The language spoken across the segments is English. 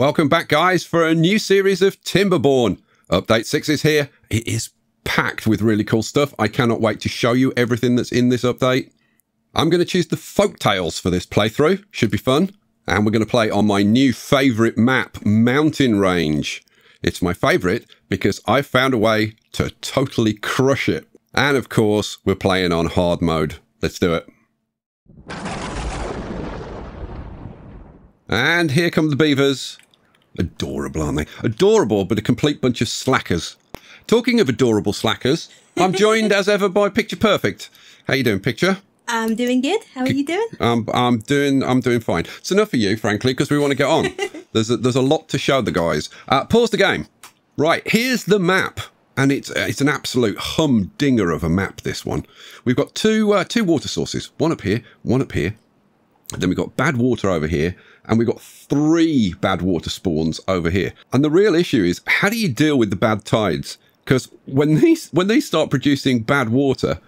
Welcome back, guys, for a new series of Timberborn. Update 6 is here. It is packed with really cool stuff. I cannot wait to show you everything that's in this update. I'm going to choose the Folktales for this playthrough. Should be fun. And we're going to play on my new favourite map, Mountain Range. It's my favourite because I found a way to totally crush it. And of course, we're playing on hard mode. Let's do it. And here come the beavers. Adorable, aren't they? Adorable, but a complete bunch of slackers. Talking of adorable slackers, I'm joined as ever by Picture Perfect. How you doing, Picture? I'm doing good. How are you doing? I'm doing fine. It's enough of you, frankly, because we want to get on. there's a lot to show the guys. Pause the game. Right, here's the map, and it's an absolute humdinger of a map. This one, we've got two water sources. One up here, one up here. Then we've got bad water over here, and we've got three bad water spawns over here. And the real issue is, how do you deal with the bad tides? Because when these start producing bad water,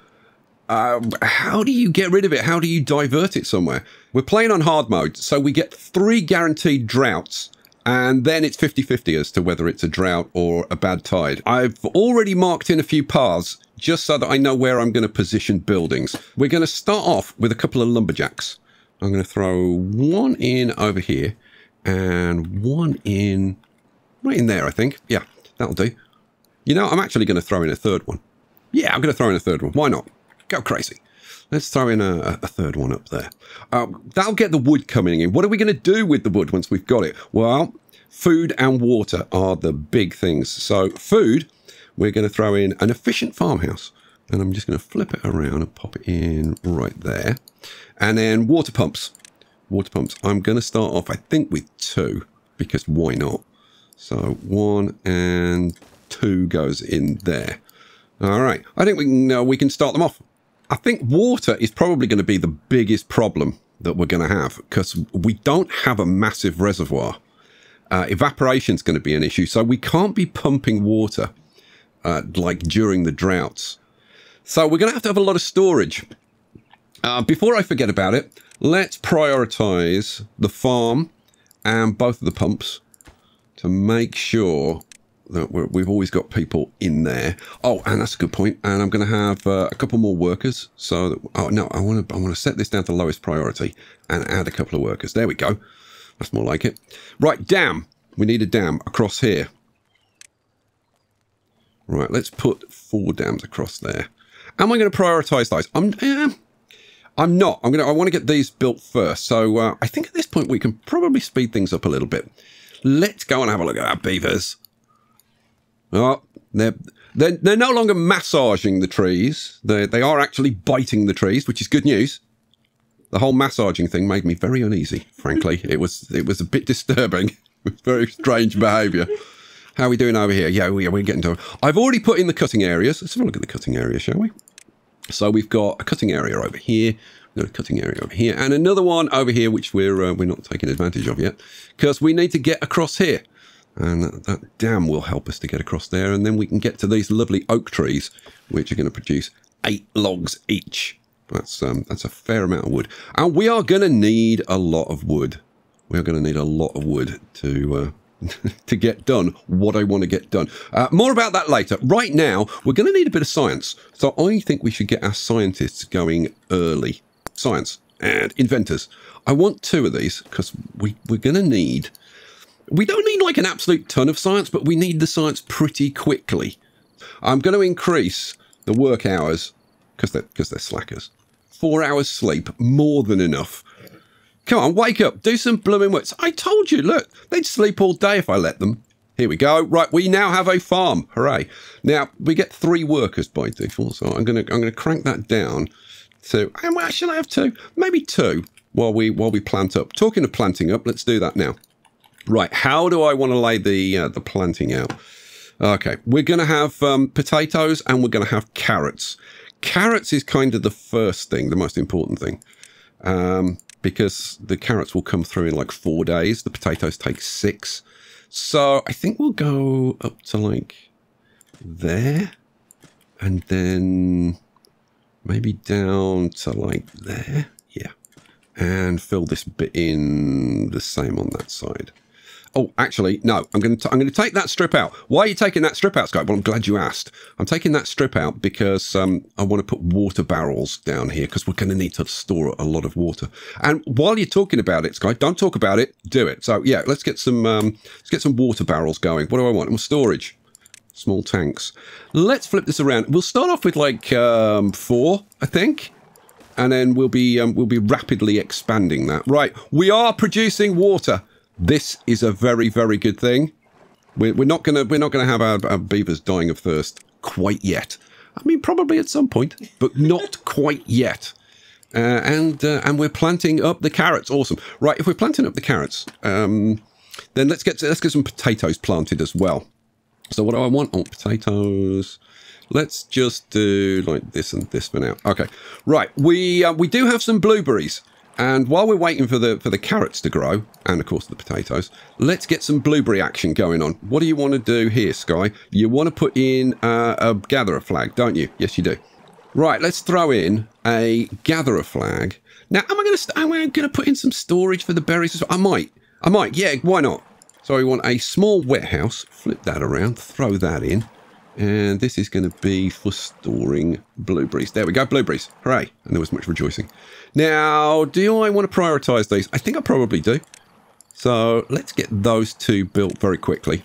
how do you get rid of it? How do you divert it somewhere? We're playing on hard mode, so we get three guaranteed droughts, and then it's 50-50 as to whether it's a drought or a bad tide. I've already marked in a few paths just so that I know where I'm going to position buildings. We're going to start off with a couple of lumberjacks. I'm going to throw one in over here and one in right in there, I think. Yeah, that'll do. You know, I'm actually going to throw in a third one. Yeah, I'm going to throw in a third one. Why not? Go crazy. Let's throw in a third one up there. That'll get the wood coming in. What are we going to do with the wood once we've got it? Well, food and water are the big things. So food, we're going to throw in an efficient farmhouse. And I'm just going to flip it around and pop it in right there. And then water pumps. Water pumps. I'm going to start off, I think, with two, because why not? So one and two goes in there. All right. I think we can start them off. I think water is probably going to be the biggest problem that we're going to have, because we don't have a massive reservoir. Evaporation is going to be an issue. So we can't be pumping water like during the droughts. So we're going to have a lot of storage. Before I forget about it, let's prioritize the farm and both of the pumps to make sure that we've always got people in there. Oh, and that's a good point. And I'm going to have a couple more workers. So, that, oh no, I want to set this down to lowest priority and add a couple of workers. There we go. That's more like it. Right, dam. We need a dam across here. Right, let's put four dams across there. Am I going to prioritize those? I'm not. I want to get these built first. So I think at this point we can probably speed things up a little bit. Let's go and have a look at our beavers. Oh, they're no longer massaging the trees. They are actually biting the trees, which is good news. The whole massaging thing made me very uneasy, frankly. It was a bit disturbing. It was very strange behavior. How are we doing over here? Yeah, we're getting to it. I've already put in the cutting areas. Let's have a look at the cutting area, shall we? So we've got a cutting area over here. We've got a cutting area over here. And another one over here, which we're not taking advantage of yet. Because we need to get across here. And that dam will help us to get across there. And then we can get to these lovely oak trees, which are going to produce 8 logs each. That's a fair amount of wood. And we are going to need a lot of wood. We are going to need a lot of wood to get done what I want to get done. More about that later. Right now, we're going to need a bit of science. So I think we should get our scientists going early. Science and inventors. I want two of these because we're going to need... We don't need like an absolute ton of science, but we need the science pretty quickly. I'm going to increase the work hours because they're slackers. 4 hours sleep, more than enough. Come on, wake up. Do some blooming work. I told you, look, they'd sleep all day if I let them. Here we go. Right, we now have a farm. Hooray. Now, we get 3 workers by default, so I'm gonna crank that down to... Well, should I have 2? Maybe 2 while we plant up. Talking of planting up, let's do that now. Right, how do I want to lay the planting out? Okay, we're going to have potatoes and we're going to have carrots. Carrots is kind of the first thing, the most important thing. Because the carrots will come through in like 4 days. The potatoes take 6. So I think we'll go up to like there. And then maybe down to like there. Yeah. And fill this bit in the same on that side. Oh, actually, no. I'm going to take that strip out. Why are you taking that strip out, Skype? Well, I'm glad you asked. I'm taking that strip out because I want to put water barrels down here because we're going to need to store a lot of water. And while you're talking about it, Skype, don't talk about it. Do it. So yeah, let's get some water barrels going. What do I want? Well, storage. Small tanks. Let's flip this around. We'll start off with like 4, I think. And then we'll be rapidly expanding that. Right, we are producing water. This is a very, very good thing. We're not gonna have our beavers dying of thirst quite yet. I mean, probably at some point, but not quite yet. And we're planting up the carrots. Awesome. Right, if we're planting up the carrots, then let's get some potatoes planted as well. So what do I want? Oh, potatoes. Let's just do like this and this for now. Okay. Right. We do have some blueberries. And while we're waiting for the carrots to grow, and of course the potatoes, let's get some blueberry action going on. What do you want to do here, Sky? You want to put in a gatherer flag, don't you? Yes, you do. Right, let's throw in a gatherer flag. Now, am I going to put in some storage for the berries as well? I might. Yeah, why not? So we want a small warehouse. Flip that around. Throw that in. And this is going to be for storing blueberries. There we go, blueberries. Hooray. And there was much rejoicing. Now, do I want to prioritize these? I think I probably do. So let's get those two built very quickly.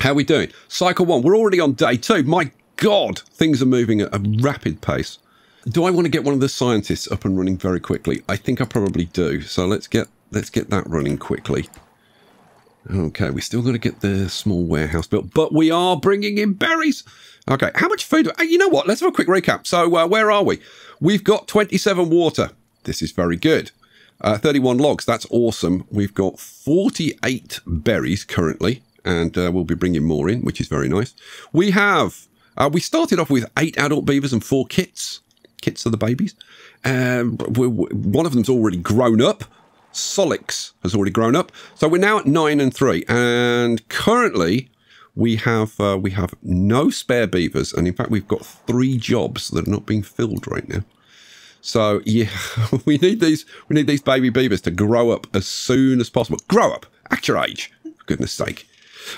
How are we doing? Cycle 1. We're already on day 2. My God, things are moving at a rapid pace. Do I want to get one of the scientists up and running very quickly? I think I probably do. So let's get that running quickly. Okay, we still got to get the small warehouse built, but we are bringing in berries. Okay, how much food? You know what? Let's have a quick recap. So where are we? We've got 27 water. This is very good. 31 logs. That's awesome. We've got 48 berries currently, and we'll be bringing more in, which is very nice. We have, we started off with 8 adult beavers and 4 kits. Kits are the babies. One of them's already grown up. Solix has already grown up, so we're now at 9 and 3, and currently we have no spare beavers, and in fact we've got 3 jobs that are not being filled right now. So yeah, we need these baby beavers to grow up as soon as possible. Grow up, act your age, for goodness sake.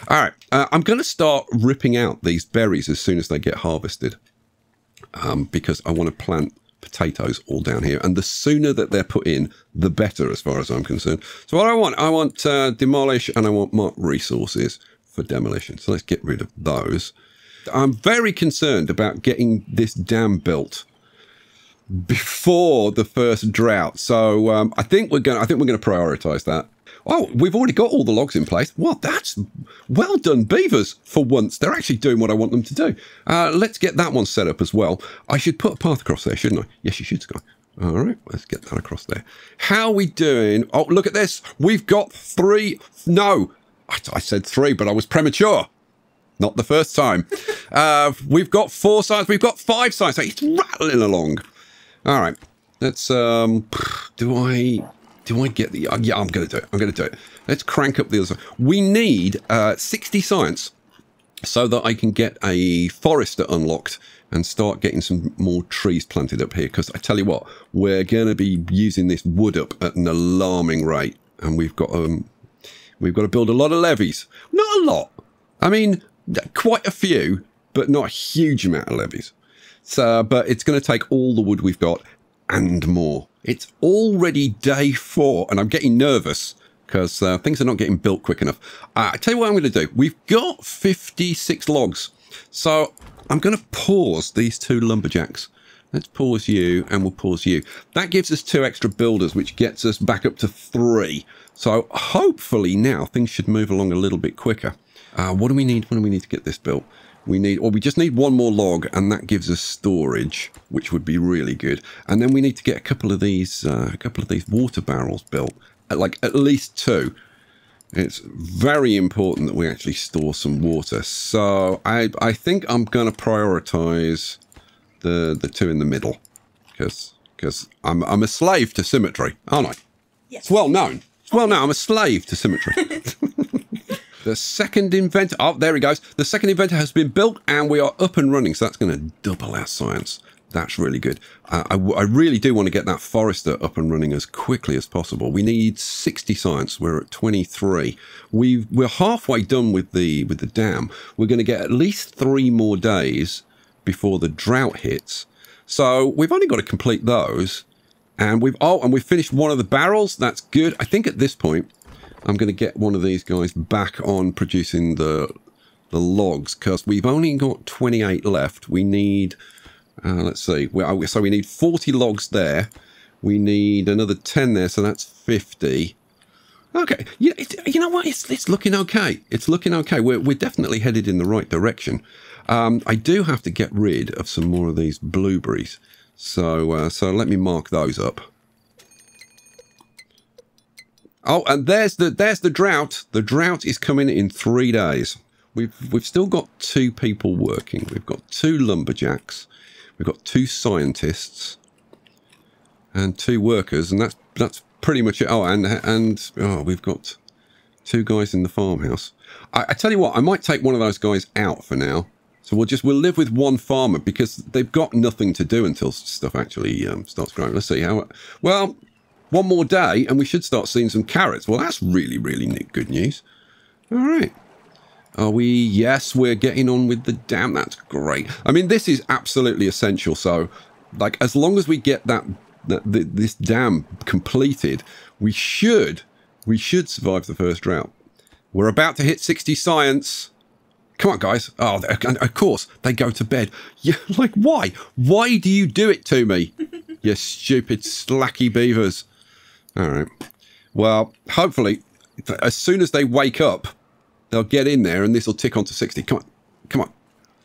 All right, I'm going to start ripping out these berries as soon as they get harvested, because I want to plant potatoes all down here, and the sooner that they're put in the better as far as I'm concerned. So what I want demolish, and I want mark resources for demolition, so let's get rid of those. I'm very concerned about getting this dam built before the first drought, so I think we're gonna prioritize that. Oh, we've already got all the logs in place. Well, that's well done, beavers, for once. They're actually doing what I want them to do. Let's get that one set up as well. I should put a path across there, shouldn't I? Yes, you should, Sky. All right, let's get that across there. How are we doing? Oh, look at this. We've got 3. No, I said 3, but I was premature. Not the first time. We've got 4 sides. We've got 5 sides. So it's rattling along. All right, let's, do I get the... yeah, I'm going to do it. I'm going to do it. Let's crank up the other side. We need 60 science so that I can get a forester unlocked and start getting some more trees planted up here. Because I tell you what, we're going to be using this wood up at an alarming rate. And we've got to build a lot of levees. Not a lot. I mean, quite a few, but not a huge amount of levees. So, but it's going to take all the wood we've got and more. It's already day 4, and I'm getting nervous because things are not getting built quick enough. I tell you what I'm going to do. We've got 56 logs, so I'm going to pause these 2 lumberjacks. Let's pause you, and we'll pause you. That gives us 2 extra builders, which gets us back up to 3. So hopefully now things should move along a little bit quicker. What do we need? When do we need to get this built? We just need 1 more log, and that gives us storage, which would be really good. And then we need to get a couple of these water barrels built, like at least 2. It's very important that we actually store some water. So I think I'm going to prioritize the 2 in the middle, because I'm a slave to symmetry, aren't I? Yes. It's well known. It's well known. I'm a slave to symmetry. The second inventor, oh, there he goes. The second inventor has been built, and we are up and running. So that's going to double our science. That's really good. I really do want to get that forester up and running as quickly as possible. We need 60 science. We're at 23. We're halfway done with the dam. We're going to get at least 3 more days before the drought hits. So we've only got to complete those. And we've finished one of the barrels. That's good. I think at this point, I'm going to get one of these guys back on producing the logs, because we've only got 28 left. We need... let's see, so we need 40 logs there. We need another 10 there, so that's 50. Okay, you know what? It's looking okay. It's looking okay. We're definitely headed in the right direction. I do have to get rid of some more of these blueberries. So, let me mark those up. Oh, and there's the drought. The drought is coming in 3 days. We've still got 2 people working. We've got 2 lumberjacks. We've got 2 scientists and 2 workers, and that's pretty much it. Oh, and we've got 2 guys in the farmhouse. I tell you what, I might take one of those guys out for now. So we'll live with 1 farmer, because they've got nothing to do until stuff actually starts growing. Let's see how. Well, 1 more day, and we should start seeing some carrots. Well, that's really, really good news. All right. Are we? Yes, we're getting on with the dam. That's great. I mean, this is absolutely essential. So, like, as long as we get this dam completed, we should survive the first drought. We're about to hit 60 science. Come on, guys. Oh, and of course, they go to bed. Yeah, like, why? Why do you do it to me? You stupid slacky beavers. All right. Well, hopefully, as soon as they wake up, they'll get in there, and this will tick on to 60. Come on, come on.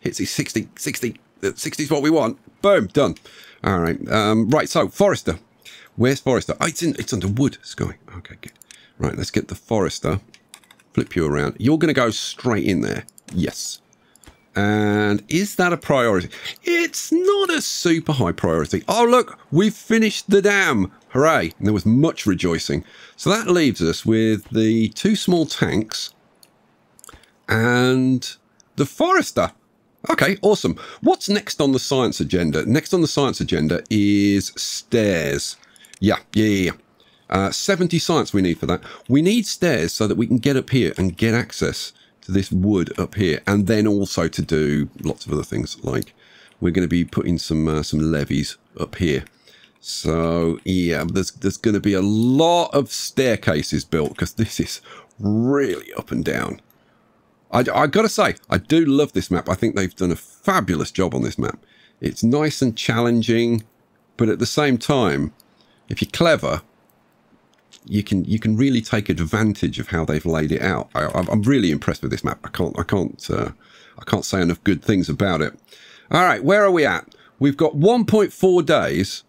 Hit 60, 60. 60 is what we want. Boom, done. All right. Right, so, Forester. Where's Forester? Oh, it's under wood, Sky. Okay, good. Right, let's get the Forester. Flip you around. You're going to go straight in there. Yes. And is that a priority? It's not a super high priority. Oh, look, we've finished the dam. Hooray. And there was much rejoicing. So that leaves us with the 2 small tanks and the forester. Okay, awesome. What's next on the science agenda? Next on the science agenda is stairs. Yeah. 70 science we need for that. We need stairs so that we can get up here and get access to this wood up here, and then also to do lots of other things, like we're going to be putting some levees up here. So, yeah, there's going to be a lot of staircases built, because this is really up and down. I gotta say, I do love this map. I think they've done a fabulous job on this map. It's nice and challenging, but at the same time, if you're clever, you can really take advantage of how they've laid it out. I'm really impressed with this map. I can't say enough good things about it. All right, where are we at? We've got 1.4 days.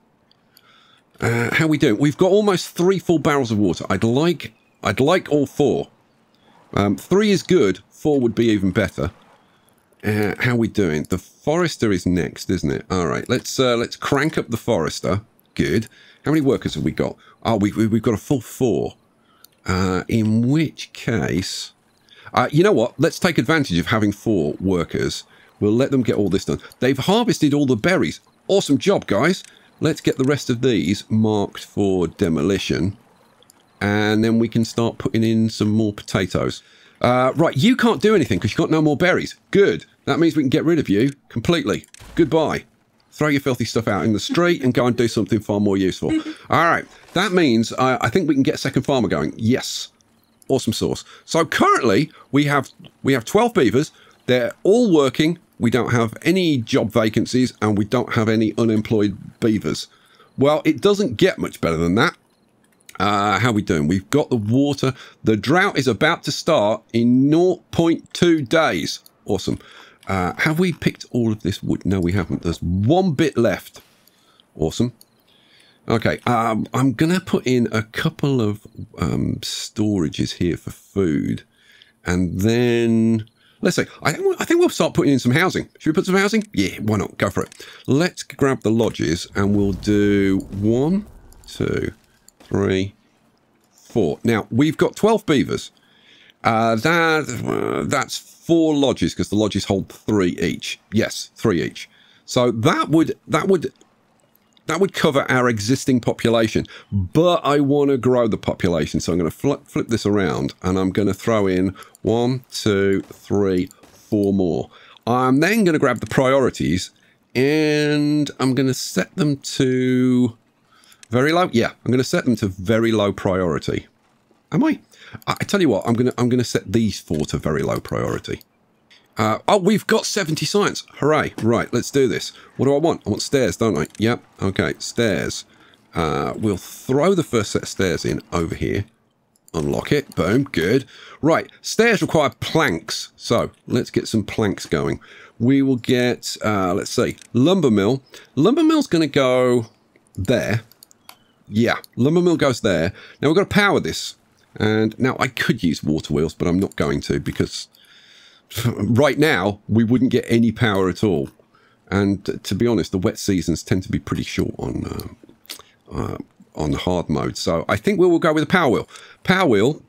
How are we doing? We've got almost 3 full barrels of water. I'd like all 4. 3 is good. 4 would be even better. How are we doing? The forester is next, isn't it? All right, let's crank up the forester. Good. How many workers have we got? Oh, we've got a full 4. In which case, you know what? Let's take advantage of having 4 workers. We'll let them get all this done. They've harvested all the berries. Awesome job, guys. Let's get the rest of these marked for demolition. And then we can start putting in some more potatoes. Right, you can't do anything because you've got no more berries. Good. That means we can get rid of you completely. Goodbye. Throw your filthy stuff out in the street and go and do something far more useful. All right. That means I think we can get a second farmer going. Yes. Awesome source. So currently we have 12 beavers. They're all working. We don't have any job vacancies, and we don't have any unemployed beavers. Well, it doesn't get much better than that. How are we doing? We've got the water. The drought is about to start in 0.2 days. Awesome. Have we picked all of this wood? No, we haven't. There's 1 bit left. Awesome. Okay, I'm going to put in a couple of storages here for food. And then, let's see, I think we'll start putting in some housing. Should we put some housing? Yeah, why not? Go for it. Let's grab the lodges, and we'll do 1, 2, 3, 4. Now, we've got 12 beavers. That's 4 lodges, because the lodges hold 3 each. Yes, 3 each. So that would cover our existing population, but I want to grow the population. So I'm going to flip this around and I'm going to throw in 1, 2, 3, 4 more. I'm then going to grab the priorities and I'm going to set them to very low. Yeah, I'm going to set them to very low priority. Am I? I tell you what, I'm going to set these 4 to very low priority. Oh, we've got 70 science. Hooray. Right, let's do this. What do I want? I want stairs, don't I? Yep. Okay, stairs. We'll throw the first set of stairs in over here. Unlock it. Boom. Good. Right, stairs require planks. So let's get some planks going. We will get, let's see, lumber mill. Lumber mill's going to go there. Yeah, lumber mill goes there. Now we've got to power this. And now I could use water wheels, but I'm not going to because... right now, we wouldn't get any power at all. And to be honest, the wet seasons tend to be pretty short on hard mode. So I think we will go with a power wheel. Power wheel,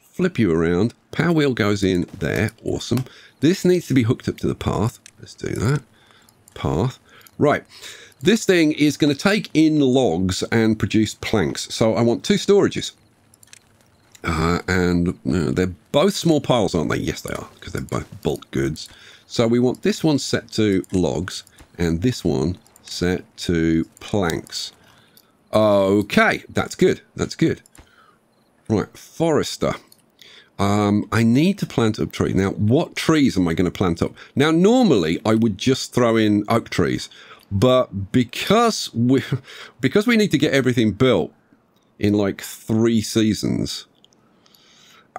flip you around. Power wheel goes in there. Awesome. This needs to be hooked up to the path. Let's do that. Path. Right. This thing is going to take in logs and produce planks. So I want 2 storages. And they're both small piles, aren't they? Yes, they are, because they're both bulk goods. So we want this one set to logs, and this one set to planks. Okay, that's good. That's good. Right, forester. I need to plant up trees. Now, what trees am I going to plant up? Now, normally, I would just throw in oak trees. But because we need to get everything built in, like, 3 seasons...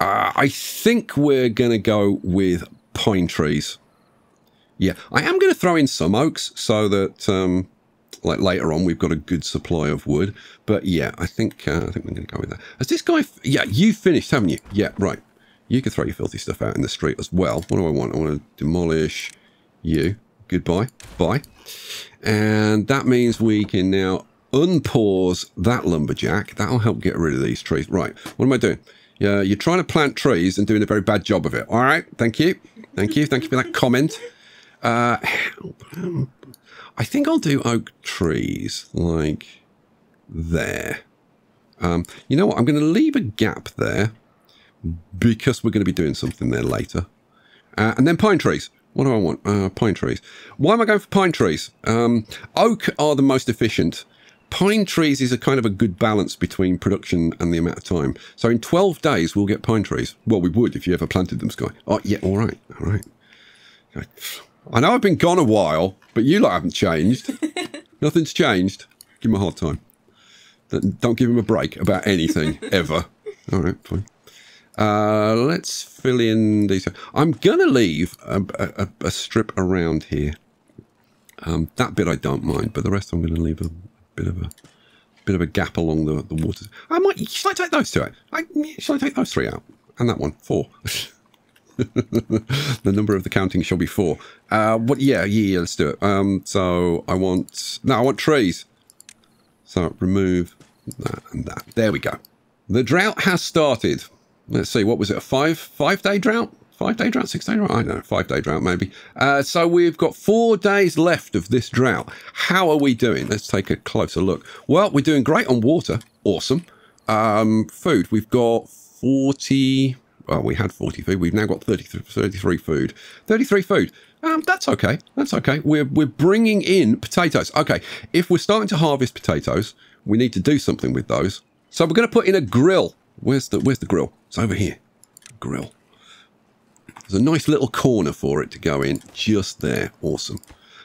I think we're going to go with pine trees. Yeah, I am going to throw in some oaks so that like later on we've got a good supply of wood. But yeah, I think we're going to go with that. Has this guy... yeah, you finished, haven't you? Yeah, right. You can throw your filthy stuff out in the street as well. What do I want? I want to demolish you. Goodbye. Bye. And that means we can now unpause that lumberjack. That'll help get rid of these trees. Right, what am I doing? Yeah, you're trying to plant trees and doing a very bad job of it. All right, thank you. Thank you. Thank you for that comment. I think I'll do oak trees, like there. You know what? I'm going to leave a gap there because we're going to be doing something there later. And then pine trees. What do I want? Pine trees. Why am I going for pine trees? Oak are the most efficient. Pine trees is a kind of a good balance between production and the amount of time. So in 12 days, we'll get pine trees. Well, we would if you ever planted them, Sky. Oh, yeah, all right, all right. Okay. I know I've been gone a while, but you lot haven't changed. Nothing's changed. Give him a hard time. Don't give him a break about anything, ever. All right, fine. Let's fill in these. I'm going to leave a strip around here. That bit I don't mind, but the rest I'm going to leave a... bit of a gap along the waters. I might. Should I take those 2 out? Should I take those 3 out? And that one, 4. The number of the counting shall be 4. What? Yeah. Let's do it. So I want. No, I want trees. So remove that and that. There we go. The drought has started. Let's see. What was it? A five-day drought? 5-day drought? 6-day drought? I don't know. 5-day drought, maybe. So we've got 4 days left of this drought. How are we doing? Let's take a closer look. Well, we're doing great on water. Awesome. Food. We've got 40... well, we had 40 food. We've now got 33 food. 33 food. That's okay. That's okay. We're bringing in potatoes. Okay. If we're starting to harvest potatoes, we need to do something with those. So we're going to put in a grill. Where's the grill? It's over here. Grill. There's a nice little corner for it to go in just there. Awesome.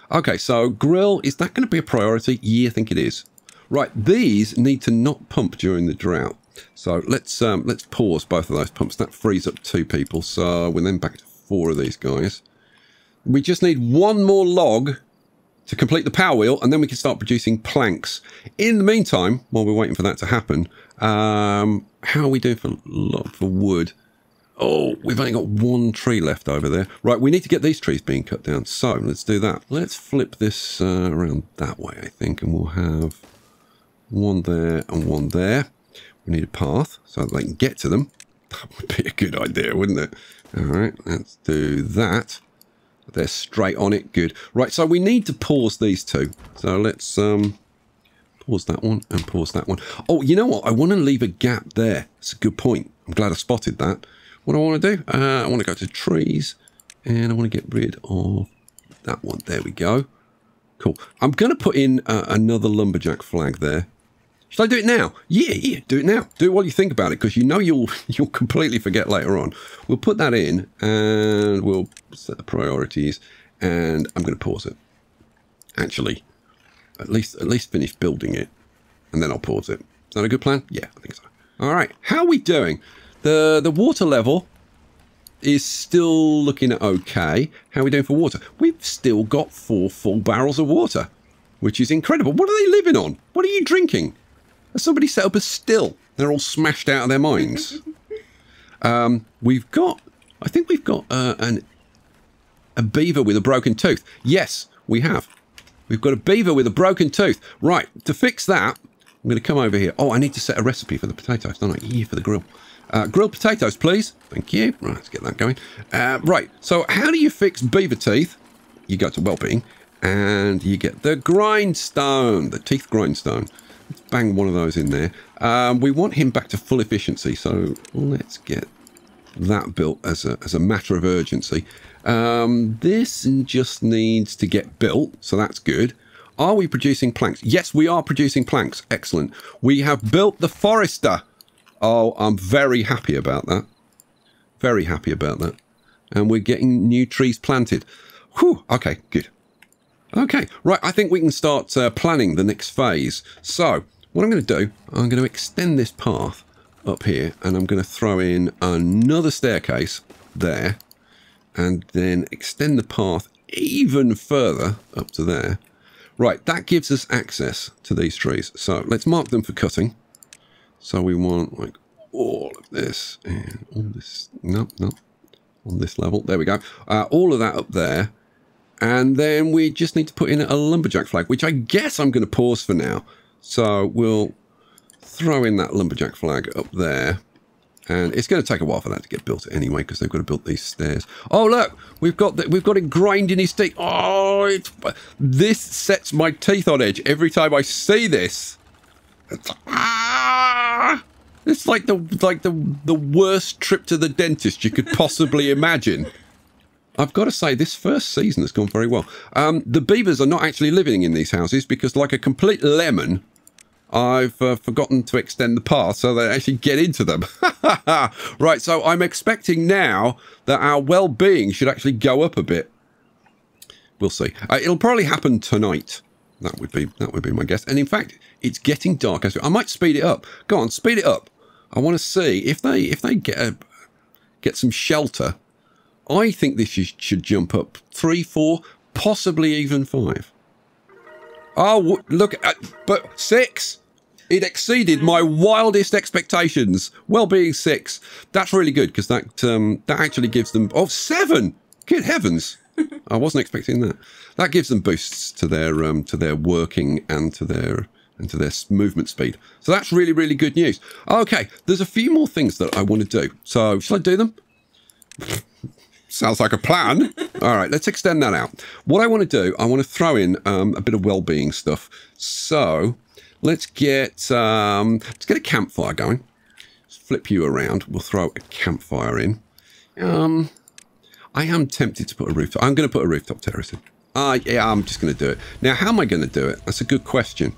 Okay, so grill, is that going to be a priority? Yeah, I think it is. Right, these need to not pump during the drought. So let's pause both of those pumps. That frees up 2 people. So we're then back to 4 of these guys. We just need 1 more log to complete the power wheel, and then we can start producing planks. In the meantime, while we're waiting for that to happen, how are we doing for wood? Oh, we've only got 1 tree left over there. Right, we need to get these trees being cut down. So let's do that. Let's flip this around that way, I think. And we'll have 1 there and 1 there. We need a path so that they can get to them. That would be a good idea, wouldn't it? All right, let's do that. They're straight on it. Good. Right, so we need to pause these two. So let's pause that one and pause that one. Oh, you know what? I want to leave a gap there. It's a good point. I'm glad I spotted that. What do I want to do? I want to go to trees, and I want to get rid of that one. There we go. Cool. I'm going to put in another lumberjack flag there. Should I do it now? Yeah, do it now. Do it while you think about it, because you know you'll completely forget later on. We'll put that in, and we'll set the priorities, and I'm going to pause it. Actually, at least finish building it, and then I'll pause it. Is that a good plan? Yeah, I think so. All right, how are we doing? The water level is still looking okay. How are we doing for water? We've still got 4 full barrels of water, which is incredible. What are they living on? What are you drinking? Somebody set up a still. They're all smashed out of their minds. We've got, I think we've got a beaver with a broken tooth. Yes, we have. We've got a beaver with a broken tooth. Right, to fix that, I'm going to come over here. Oh, I need to set a recipe for the potatoes, don't I? Yeah, for the grill. Grilled potatoes, please. Thank you. Right, let's get that going. Right, so how do you fix beaver teeth? You go to well-being, and you get the grindstone, the teeth grindstone. Let's bang one of those in there. We want him back to full efficiency, so let's get that built as a matter of urgency. This just needs to get built, so that's good. Are we producing planks? Yes, we are producing planks. Excellent. We have built the forester. Oh, I'm very happy about that. Very happy about that. And we're getting new trees planted. Whew, okay, good. Okay, right, I think we can start planning the next phase. So, what I'm going to do, I'm going to extend this path up here, and I'm going to throw in another staircase there, and then extend the path even further up to there. Right, that gives us access to these trees. So, let's mark them for cutting. So, we want, like, all of this, and all this, no, on this level. There we go. All of that up there. And then we just need to put in a lumberjack flag, which I guess I'm going to pause for now. So we'll throw in that lumberjack flag up there. And it's going to take a while for that to get built anyway, because they've got to build these stairs. Oh, look, we've got it grinding his teeth. Oh, this sets my teeth on edge every time I see this. It's like, ah! It's like the worst trip to the dentist you could possibly imagine. I've got to say, this first season has gone very well. The beavers are not actually living in these houses because, like a complete lemon, I've forgotten to extend the path so they actually get into them. Right, so I'm expecting now that our well-being should actually go up a bit. We'll see. It'll probably happen tonight. That would be my guess. And in fact, it's getting dark. I might speed it up. Go on, speed it up. I want to see if they get some shelter. I think this should jump up 3, 4, possibly even 5. Oh, look, but 6. It exceeded my wildest expectations. Well-being 6. That's really good because that actually gives them, oh, 7. Good heavens. I wasn't expecting that. That gives them boosts to their working and to their movement speed. So that's really, really good news. Okay, there's a few more things that I want to do. So shall I do them? Sounds like a plan. All right, let's extend that out. What I want to do, I want to throw in a bit of well-being stuff. So let's get a campfire going. Let's flip you around. We'll throw a campfire in. I am tempted to put a rooftop. I'm going to put a rooftop terrace in. Yeah, I'm just going to do it. Now, how am I going to do it? That's a good question.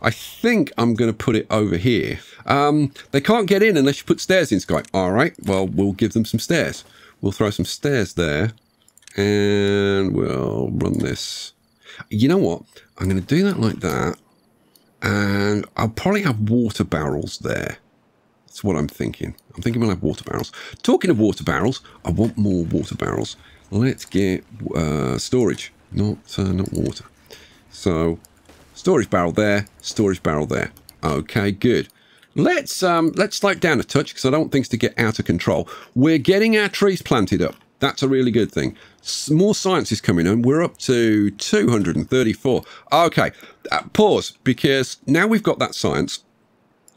I think I'm going to put it over here. They can't get in unless you put stairs in, Sky. All right, well, we'll give them some stairs. We'll throw some stairs there, and we'll run this. You know what? I'm going to do that like that, and I'll probably have water barrels there. That's what I'm thinking. I'm thinking we'll have water barrels. Talking of water barrels, I want more water barrels. Let's get storage, not water. So storage barrel there, storage barrel there. Okay, good. Let's slow down a touch because I don't want things to get out of control. We're getting our trees planted up. That's a really good thing. More science is coming in. We're up to 234. Okay, pause because now we've got that science.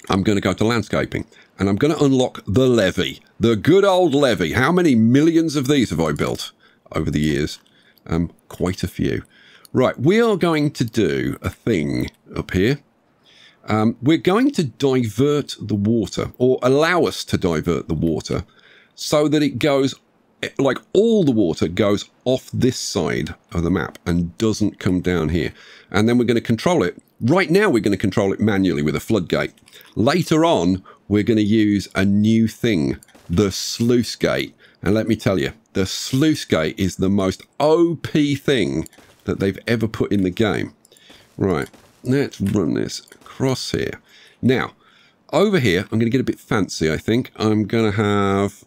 I'm going to go to landscaping and I'm going to unlock the levee. The good old levee. How many millions of these have I built over the years? quite a few. Right, we are going to do a thing up here. We're going to divert the water, or allow us to divert the water, so that it goes, like all the water goes off this side of the map and doesn't come down here. And then we're going to control it. Right now, we're going to control it manually with a floodgate. Later on, we're going to use a new thing, the sluice gate. And let me tell you, the sluice gate is the most OP thing that they've ever put in the game. Right, let's run this across here. Now, over here, I'm going to get a bit fancy, I think. I'm going to have...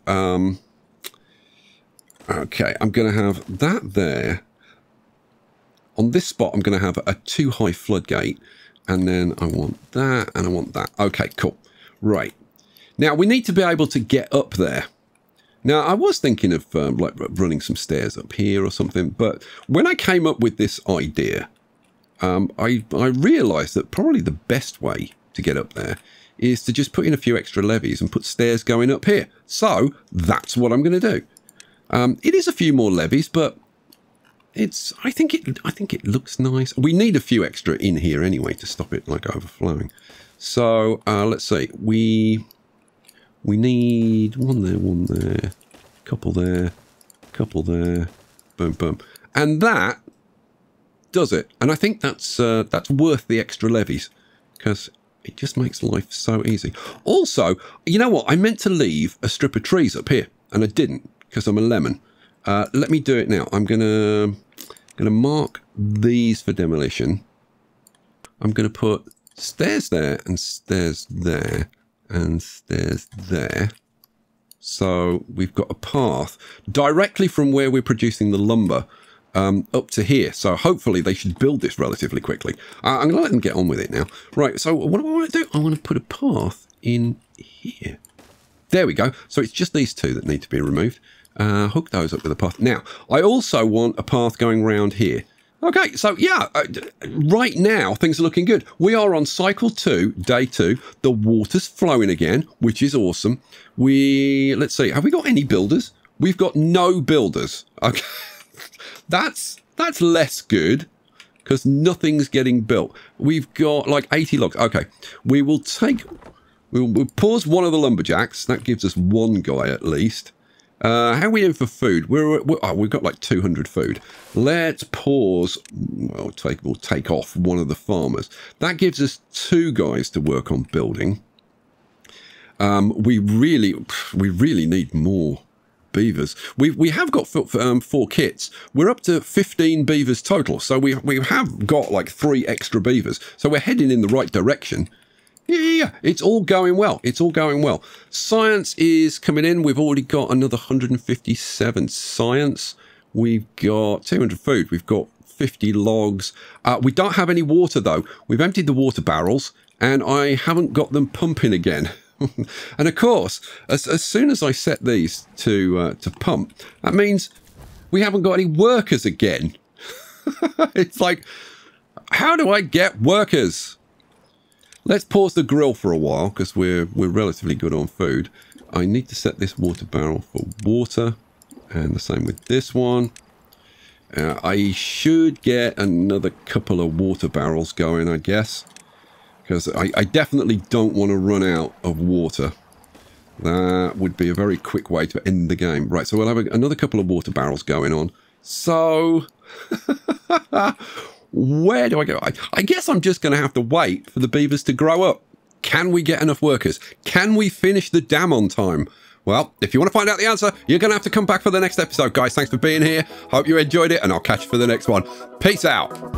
okay, I'm going to have that there. On this spot, I'm going to have a too high floodgate. And then I want that, and I want that. Okay, cool. Right. Now, we need to be able to get up there. Now, I was thinking of like running some stairs up here or something, but when I came up with this idea, I realized that probably the best way to get up there is to just put in a few extra levees and put stairs going up here. So that's what I'm going to do. It is a few more levees, but it's I think it looks nice. We need a few extra in here anyway to stop it like overflowing. So let's see. We need one there, couple there, couple there, boom, boom, and that does it. And I think that's worth the extra levies because it just makes life so easy. Also, you know what? I meant to leave a strip of trees up here, and I didn't because I'm a lemon. Let me do it now. I'm gonna mark these for demolition. I'm gonna put stairs there and stairs there. And stairs there. So we've got a path directly from where we're producing the lumber up to here. So hopefully they should build this relatively quickly. I'm going to let them get on with it now. Right, so what do I want to do? I want to put a path in here. There we go. So it's just these two that need to be removed. Hook those up with a path. Now, I also want a path going round here. Okay, so yeah, right now things are looking good. We are on cycle 2, day 2. The water's flowing again, which is awesome. We, let's see, have we got any builders? We've got no builders. Okay, that's less good because nothing's getting built. We've got like 80 logs. Okay, we will take, we'll pause one of the lumberjacks. That gives us one guy at least. How are we doing for food? We've got like 200 food. Let's pause. We'll take off one of the farmers. That gives us 2 guys to work on building. We really need more beavers. We have got 4 kits. We're up to 15 beavers total. So we have got like 3 extra beavers. So we're heading in the right direction. Yeah, it's all going well. It's all going well. Science is coming in. We've already got another 157 science. We've got 200 food. We've got 50 logs. We don't have any water, though. We've emptied the water barrels, and I haven't got them pumping again. And, of course, as soon as I set these to pump, that means we haven't got any workers again. It's like, how do I get workers? Let's pause the grill for a while because we're relatively good on food. I need to set this water barrel for water and the same with this one. I should get another couple of water barrels going, I guess, because I definitely don't want to run out of water. That would be a very quick way to end the game. Right, so we'll have another couple of water barrels going on. So... Where do I go? I guess I'm just going to have to wait for the beavers to grow up. Can we get enough workers? Can we finish the dam on time? Well, if you want to find out the answer, you're going to have to come back for the next episode, guys. Thanks for being here. Hope you enjoyed it, and I'll catch you for the next one. Peace out.